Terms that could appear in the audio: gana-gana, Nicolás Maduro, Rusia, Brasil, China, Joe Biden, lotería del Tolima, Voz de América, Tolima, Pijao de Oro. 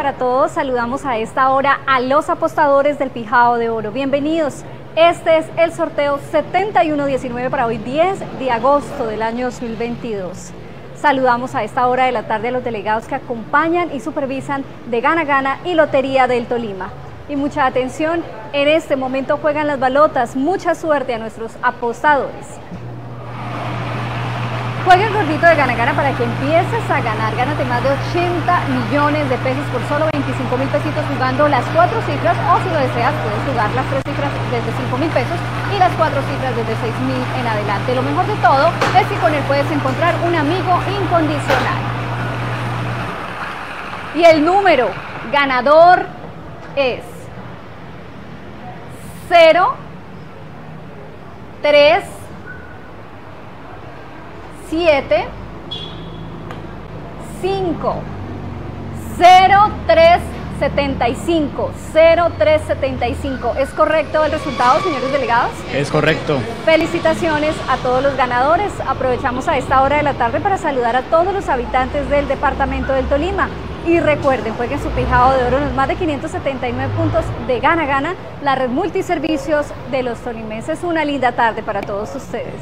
para todos. Saludamos a esta hora a los apostadores del Pijao de Oro. Bienvenidos. Este es el sorteo 7119 para hoy 10 de agosto del año 2022. Saludamos a esta hora de la tarde a los delegados que acompañan y supervisan de Gana-Gana y Lotería del Tolima. Y mucha atención, en este momento juegan las balotas. Mucha suerte a nuestros apostadores. Juega el gordito de Gana-Gana para que empieces a ganar. Gánate más de 80 millones de pesos por solo 25 mil pesitos jugando las 4 cifras, o si lo deseas puedes jugar las 3 cifras desde 5 mil pesos y las 4 cifras desde 6 mil en adelante. Lo mejor de todo es que con él puedes encontrar un amigo incondicional. Y el número ganador es 0, 3, 7, 5, 0, 3, 75. ¿Es correcto el resultado, señores delegados? Es correcto. Felicitaciones a todos los ganadores. Aprovechamos a esta hora de la tarde para saludar a todos los habitantes del departamento del Tolima. Y recuerden, jueguen su Pijao de Oro en los más de 579 puntos de Gana-Gana, la red multiservicios de los tolimenses. Una linda tarde para todos ustedes.